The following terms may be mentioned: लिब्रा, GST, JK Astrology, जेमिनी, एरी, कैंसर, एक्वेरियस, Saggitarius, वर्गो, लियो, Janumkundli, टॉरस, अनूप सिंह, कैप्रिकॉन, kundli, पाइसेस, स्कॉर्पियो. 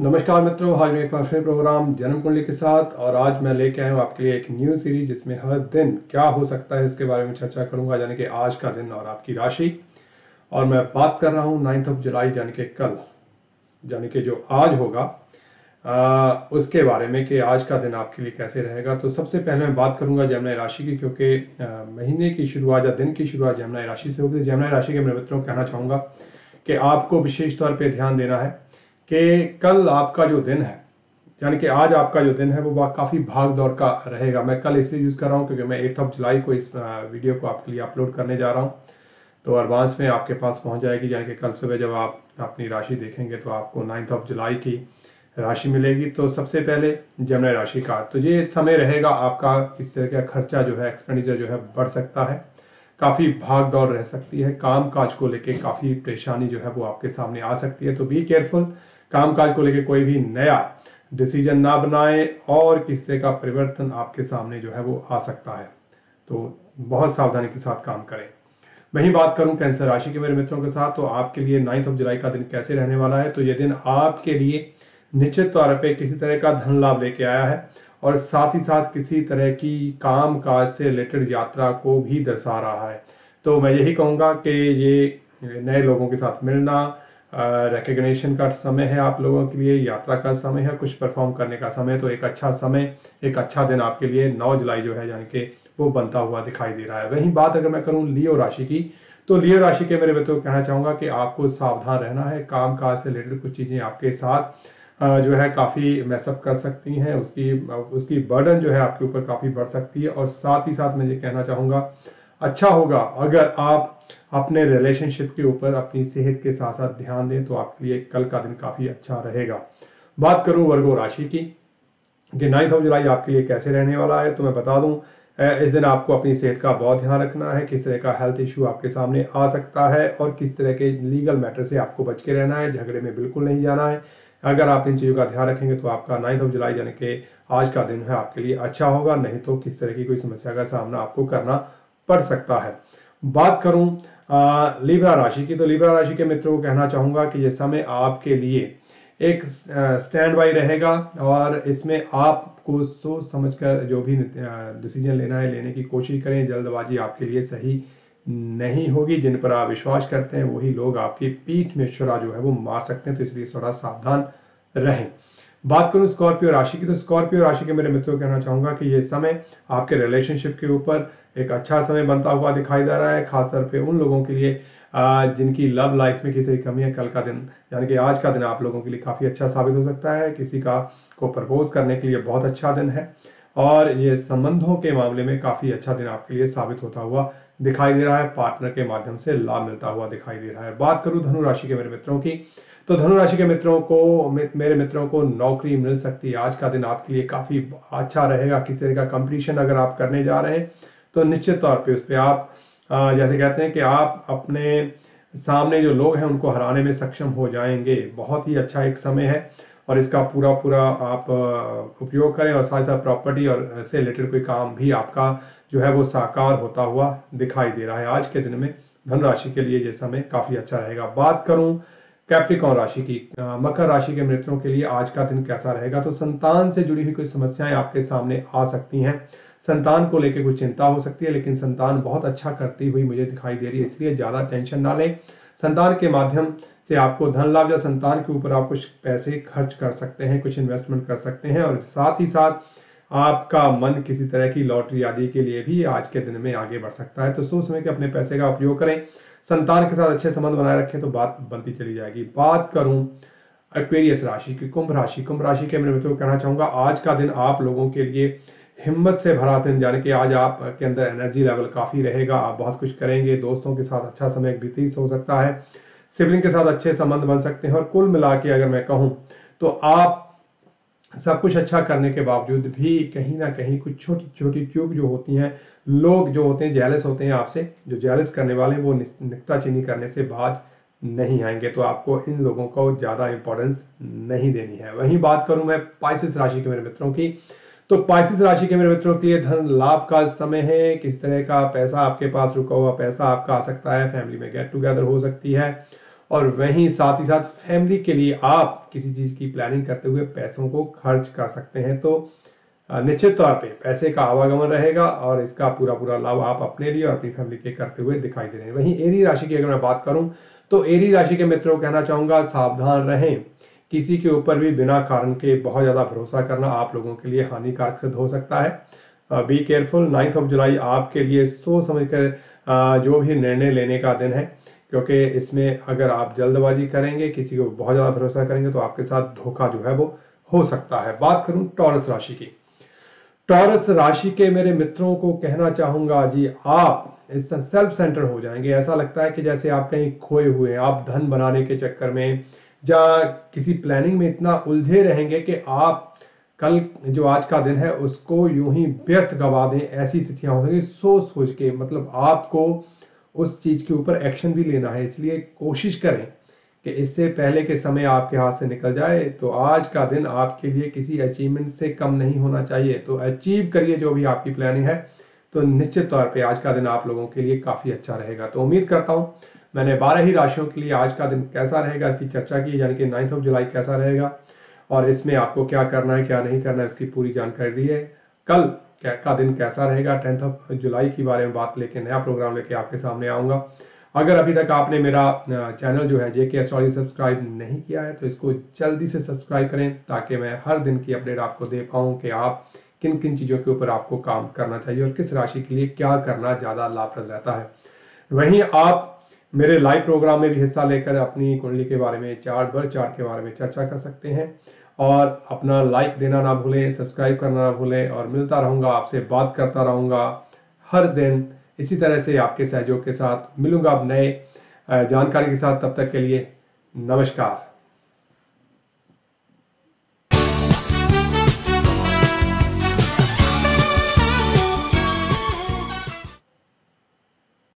नमस्कार मित्रों, आज मेरे पास फिर प्रोग्राम जन्मकुंडली के साथ, और आज मैं लेके आया हूँ आपके लिए एक न्यू सीरीज जिसमें हर दिन क्या हो सकता है इसके बारे में चर्चा करूंगा, यानी कि आज का दिन और आपकी राशि। और मैं बात कर रहा हूँ 9 जुलाई यानी कि कल, यानी कि जो आज होगा उसके बारे में कि आज का दिन आपके लिए कैसे रहेगा। तो सबसे पहले मैं बात करूंगा जेमिनी राशि की, क्योंकि महीने की शुरुआत या दिन की शुरुआत जेमिनी राशि से होगी। जेमिनी राशि के मेरे मित्रों को कहना चाहूंगा कि आपको विशेष तौर पर ध्यान देना है कि कल आपका जो दिन है, यानी कि आज आपका जो दिन है वो काफ़ी भाग दौड़ का रहेगा। मैं कल इसलिए यूज़ कर रहा हूँ क्योंकि मैं 8 जुलाई को इस वीडियो को आपके लिए अपलोड करने जा रहा हूँ, तो एडवांस में आपके पास पहुँच जाएगी। यानी कि कल सुबह जब आप अपनी राशि देखेंगे तो आपको 9 जुलाई की राशि मिलेगी। तो सबसे पहले जेमिनी राशि का तो ये समय रहेगा आपका, किस तरह का खर्चा जो है, एक्सपेंडिचर जो है बढ़ सकता है, काफ़ी भाग दौड़ रह सकती है, काम काज को लेके काफ़ी परेशानी जो है वो आपके सामने आ सकती है। तो बी केयरफुल, काम काज को लेके कोई भी नया डिसीजन ना बनाएं और किस्से का परिवर्तन आपके सामने जो है वो आ सकता है, तो बहुत सावधानी के साथ काम करें। वहीं बात करूं कैंसर राशि के मेरे मित्रों के साथ, तो आपके लिए 9 जुलाई का दिन कैसे रहने वाला है। तो ये दिन आपके लिए निश्चित तौर पर किसी तरह का धन लाभ लेके आया है, और साथ ही साथ किसी तरह की काम काज से रिलेटेड यात्रा को भी दर्शा रहा है। तो मैं यही कहूँगा कि ये नए लोगों के साथ मिलना, रिकग्निशन का समय है आप लोगों के लिए, यात्रा का समय है, कुछ परफॉर्म करने का समय। तो एक अच्छा समय, एक अच्छा दिन आपके लिए 9 जुलाई जो है यानी कि वो बनता हुआ दिखाई दे रहा है। वहीं बात अगर मैं करूँ लियो राशि की, तो लियो राशि के मेरे मित्रों को कहना चाहूँगा कि आपको सावधान रहना है। काम काज से रिलेटेड कुछ चीज़ें आपके साथ जो है काफ़ी मैसअप कर सकती हैं, उसकी बर्डन जो है आपके ऊपर काफ़ी बढ़ सकती है। और साथ ही साथ मैं ये कहना चाहूँगा, अच्छा होगा अगर आप अपने रिलेशनशिप के ऊपर अपनी सेहत के साथ साथ ध्यान दें, तो आपके लिए कल का दिन काफ़ी अच्छा रहेगा। बात करूँ वर्गो राशि की कि 9 जुलाई आपके लिए कैसे रहने वाला है, तो मैं बता दूँ इस दिन आपको अपनी सेहत का बहुत ध्यान रखना है। किस तरह का हेल्थ इशू आपके सामने आ सकता है और किस तरह के लीगल मैटर से आपको बच के रहना है, झगड़े में बिल्कुल नहीं जाना है। अगर आप इन चीज़ों का ध्यान रखेंगे तो आपका 9 जुलाई यानी कि आज का दिन है आपके लिए अच्छा होगा, नहीं तो किस तरह की कोई समस्या का सामना आपको करना पड़ सकता है। बात करूं लिब्रा राशि की, तो लिब्रा राशि के मित्रों को कहना चाहूँगा कि यह समय आपके लिए एक स्टैंड बाई रहेगा, और इसमें आपको सोच समझकर जो भी डिसीजन लेना है लेने की कोशिश करें। जल्दबाजी आपके लिए सही नहीं होगी। जिन पर आप विश्वास करते हैं वही लोग आपकी पीठ में छुरा जो है वो मार सकते हैं, तो इसलिए थोड़ा सावधान रहें। बात करूं स्कॉर्पियो राशि की, तो स्कॉर्पियो राशि के मेरे मित्रों को कहना चाहूँगा कि ये समय आपके रिलेशनशिप के ऊपर एक अच्छा समय बनता हुआ दिखाई दे रहा है, खासतौर पे उन लोगों के लिए जिनकी लव लाइफ में किसी की कमी है। कल का दिन यानी कि आज का दिन आप लोगों के लिए काफ़ी अच्छा साबित हो सकता है। किसी का को प्रपोज करने के लिए बहुत अच्छा दिन है, और ये संबंधों के मामले में काफ़ी अच्छा दिन आपके लिए साबित होता हुआ दिखाई दे रहा है। पार्टनर के माध्यम से लाभ मिलता हुआ दिखाई दे रहा है। बात करूं धनु राशि के मेरे मित्रों की, तो धनु राशि के मेरे मित्रों को नौकरी मिल सकती है। आज का दिन आपके लिए काफ़ी अच्छा रहेगा। किसी तरह का कंपटीशन अगर आप करने जा रहे हैं तो निश्चित तौर पे उस पर आप जैसे कहते हैं कि आप अपने सामने जो लोग हैं उनको हराने में सक्षम हो जाएंगे। बहुत ही अच्छा एक समय है, और इसका पूरा आप उपयोग करें, और साथ साथ प्रॉपर्टी और से रिलेटेड कोई काम भी आपका जो है वो साकार होता हुआ दिखाई दे रहा है। आज के दिन में धन राशि के लिए ये समय काफ़ी अच्छा रहेगा। बात करूं कैप्रिकॉन राशि की, मकर राशि के मित्रों के लिए आज का दिन कैसा रहेगा, तो संतान से जुड़ी हुई कुछ समस्याएं आपके सामने आ सकती हैं। संतान को लेकर कुछ चिंता हो सकती है, लेकिन संतान बहुत अच्छा करती हुई मुझे दिखाई दे रही है, इसलिए ज़्यादा टेंशन ना लें। संतान के माध्यम से आपको धन लाभ, या संतान के ऊपर आप कुछ पैसे खर्च कर सकते हैं, कुछ इन्वेस्टमेंट कर सकते हैं, और साथ ही साथ आपका मन किसी तरह की लॉटरी आदि के लिए भी आज के दिन में आगे बढ़ सकता है। तो सोच समझ के अपने पैसे का उपयोग करें, संतान के साथ अच्छे संबंध बनाए रखें, तो बात बनती चली जाएगी। बात करूं एक्वेरियस राशि की, कुंभ राशि। कुंभ राशि के मेरे मित्रों को कहना चाहूँगा आज का दिन आप लोगों के लिए हिम्मत से भरा दिन, यानी कि आज आपके अंदर एनर्जी लेवल काफ़ी रहेगा। आप बहुत कुछ करेंगे, दोस्तों के साथ अच्छा समय व्यतीत हो सकता है, सिबलिंग के साथ अच्छे संबंध बन सकते हैं, और कुल मिला के अगर मैं कहूँ तो आप सब कुछ अच्छा करने के बावजूद भी कहीं ना कहीं कुछ छोटी छोटी चूक जो होती हैं, लोग जो होते हैं जेलस होते हैं आपसे, जो जेलस करने वाले हैं वो नुक्ताचीनी करने से बाज नहीं आएंगे। तो आपको इन लोगों को ज़्यादा इंपॉर्टेंस नहीं देनी है। वहीं बात करूं मैं पाइसेस राशि के मेरे मित्रों की, तो पाइसेस राशि के मेरे मित्रों के लिए धन लाभ का समय है। किस तरह का पैसा आपके पास रुका हुआ पैसा आपका आ सकता है, फैमिली में गेट टुगेदर हो सकती है, और वहीं साथ ही साथ फैमिली के लिए आप किसी चीज की प्लानिंग करते हुए पैसों को खर्च कर सकते हैं। तो निश्चित तौर पे पैसे का आवागमन रहेगा और इसका पूरा पूरा लाभ आप अपने लिए और अपनी फैमिली के करते हुए दिखाई दे रहे हैं। वहीं एरी राशि की अगर मैं बात करूं तो एरी राशि के मित्रों को कहना चाहूंगा, सावधान रहें। किसी के ऊपर भी बिना कारण के बहुत ज्यादा भरोसा करना आप लोगों के लिए हानिकारक सिद्ध हो सकता है। Be careful. 9 जुलाई आपके लिए सोच समझ कर जो भी निर्णय लेने का दिन है, क्योंकि इसमें अगर आप जल्दबाजी करेंगे, किसी को बहुत ज्यादा भरोसा करेंगे तो आपके साथ धोखा जो है वो हो सकता है। बात करूं टॉरस राशि की, टॉरस राशि के मेरे मित्रों को कहना चाहूंगा जी, आप इससे सेल्फ सेंटर हो जाएंगे। ऐसा लगता है कि जैसे आप कहीं खोए हुए हैं। आप धन बनाने के चक्कर में या किसी प्लानिंग में इतना उलझे रहेंगे कि आप कल जो आज का दिन है उसको यूं ही व्यर्थ गवा दें। ऐसी स्थितियां हो जाएंगी सोच सोच के। मतलब आपको उस चीज के ऊपर एक्शन भी लेना है, इसलिए कोशिश करें कि इससे पहले के समय आपके हाथ से निकल जाए। तो आज का दिन आपके लिए किसी अचीवमेंट से कम नहीं होना चाहिए। तो अचीव करिए जो भी आपकी प्लानिंग है। तो निश्चित तौर पे आज का दिन आप लोगों के लिए काफी अच्छा रहेगा। तो उम्मीद करता हूँ मैंने 12 ही राशियों के लिए आज का दिन कैसा रहेगा इसकी चर्चा की, यानी कि 9 जुलाई कैसा रहेगा और इसमें आपको क्या करना है क्या नहीं करना है उसकी पूरी जानकारी दी है। कल का दिन कैसा रहेगा, 10 जुलाई के बारे में बात लेके नया प्रोग्राम लेके आपके सामने आऊंगा। अगर अभी तक आपने मेरा चैनल जो है जेके एस्ट्रोलॉजी सब्सक्राइब नहीं किया है तो इसको जल्दी से सब्सक्राइब करें, ताकि मैं हर दिन की अपडेट आपको दे पाऊँ कि आप किन किन चीज़ों के ऊपर आपको काम करना चाहिए और किस राशि के लिए क्या करना ज़्यादा लाभप्रद रहता है। वहीं आप मेरे लाइव प्रोग्राम में भी हिस्सा लेकर अपनी कुंडली के बारे में, चार्ट बर्थ चार्ट के बारे में चर्चा कर सकते हैं। और अपना लाइक देना ना भूलें, सब्सक्राइब करना ना भूलें। और मिलता रहूँगा, आपसे बात करता रहूँगा हर दिन इसी तरह से आपके सहयोग के साथ। मिलूंगा अब नए जानकारी के साथ। तब तक के लिए नमस्कार।